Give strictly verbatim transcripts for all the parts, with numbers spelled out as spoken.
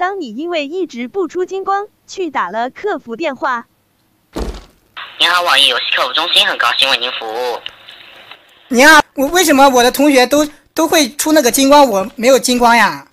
当你因为一直不出金光，去打了客服电话。您好，网易游戏客服中心，很高兴为您服务。您好，我为什么我的同学都都会出那个金光，我没有金光呀？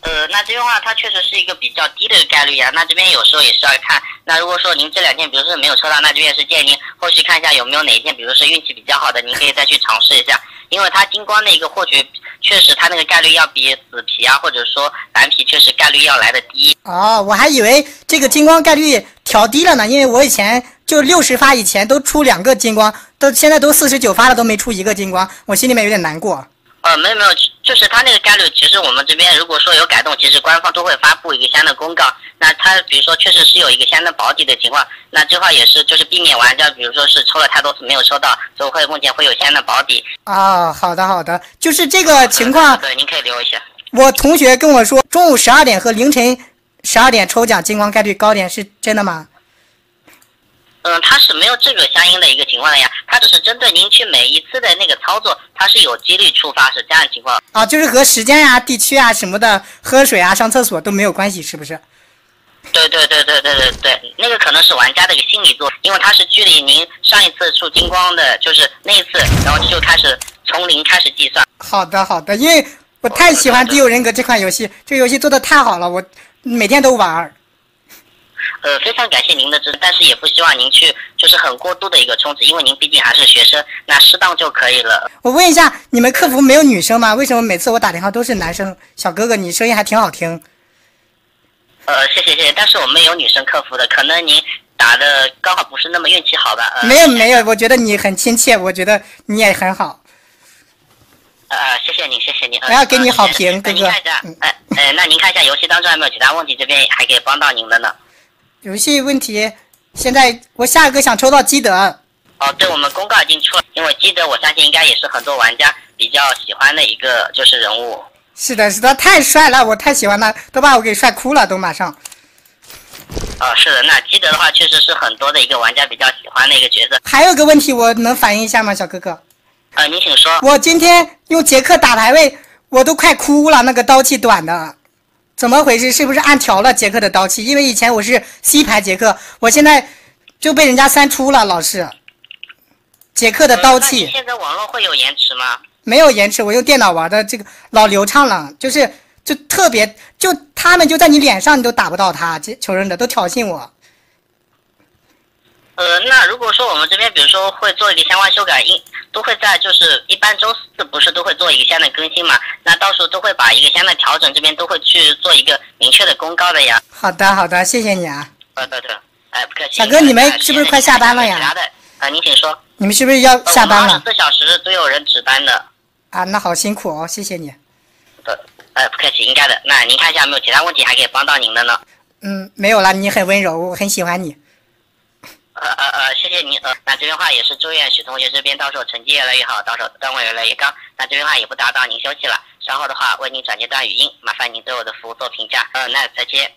呃，那这句话它确实是一个比较低的概率呀。那这边有时候也是要看。那如果说您这两天比如说没有抽到，那这边是建议您后续看一下有没有哪一天，比如说运气比较好的，您可以再去尝试一下。因为它金光那个获取，确实它那个概率要比紫皮啊，或者说蓝皮，确实概率要来的低。哦，我还以为这个金光概率调低了呢，因为我以前就六十发以前都出两个金光，都现在都四十九发了，都没出一个金光，我心里面有点难过。呃，没有没有，就是它那个概率，其实我们这边如果说有改动，其实官方都会发布一个相应的公告。那它比如说确实是有一个相应的保底的情况，那这块也是就是避免玩家，比如说是抽了太多次没有抽到，所以会目前会有相应的保底。啊、哦，好的好的，就是这个情况。嗯、对，您可以留一下。我同学跟我说，中午十二点和凌晨十二点抽奖金光概率高点，是真的吗？嗯，它是没有这个相应的一个情况的呀，它只是针对您去每一次的那个操作，它是有几率触发，是这样的情况啊，就是和时间呀、啊、地区啊什么的，喝水啊、上厕所都没有关系，是不是？对对对对对对对，那个可能是玩家的一个心理作用，因为它是距离您上一次出金光的，就是那一次，然后就开始从零开始计算。好的好的，因为我太喜欢《第六人格》这款游戏，这个游戏做的太好了，我每天都玩。呃，非常感谢您的支持，但是也不希望您去就是很过度的一个充值，因为您毕竟还是学生，那适当就可以了。我问一下，你们客服没有女生吗？为什么每次我打电话都是男生？小哥哥，你声音还挺好听。呃，谢谢谢谢，但是我们有女生客服的，可能您打的刚好不是那么运气好吧？呃、没有没有，我觉得你很亲切，我觉得你也很好。呃，谢谢您，谢谢您。我要给你好评，哥哥。嗯，哎哎，那您看一下游戏当中还没有其他问题，这边还可以帮到您的呢。游戏问题，现在我下一个想抽到基德。哦，对，我们公告已经出了，因为基德我相信应该也是很多玩家比较喜欢的一个就是人物。是的，是的，太帅了，我太喜欢他，都把我给帅哭了，都马上。哦，是的，那基德的话确实是很多的一个玩家比较喜欢的一个角色。还有个问题，我能反映一下吗，小哥哥？呃，您请说。我今天用杰克打排位，我都快哭了，那个刀气短的。怎么回事？是不是按调了杰克的刀气？因为以前我是 C 排杰克，我现在就被人家三出了，老是杰克的刀气。嗯、现在网络会有延迟吗？没有延迟，我用电脑玩的，这个老流畅了，就是就特别，就他们就在你脸上，你都打不到他，求生者都挑衅我。呃，那如果说我们这边，比如说会做一个相关修改，应都会在就是一般周四不是都会做一个相应的更新嘛？那到时候都会把一个相应的调整，这边都会去做一个明确的公告的呀。好的，好的，谢谢你啊。对对对，哎，不客气。小哥，你们是不是快下班了呀？啊，您请说。你们是不是要下班了？二十四小时都有人值班的。啊，那好辛苦哦，谢谢你。对，哎，不客气，应该的。那您看一下有没有其他问题还可以帮到您的呢？嗯，没有了，你很温柔，我很喜欢你。呃呃呃，谢谢您。呃，那这边话也是祝愿许同学这边到时候成绩越来越好，到时候段位越来越高。那这边话也不打扰您休息了，稍后的话为您转接段语音，麻烦您对我的服务做评价。呃，那再见。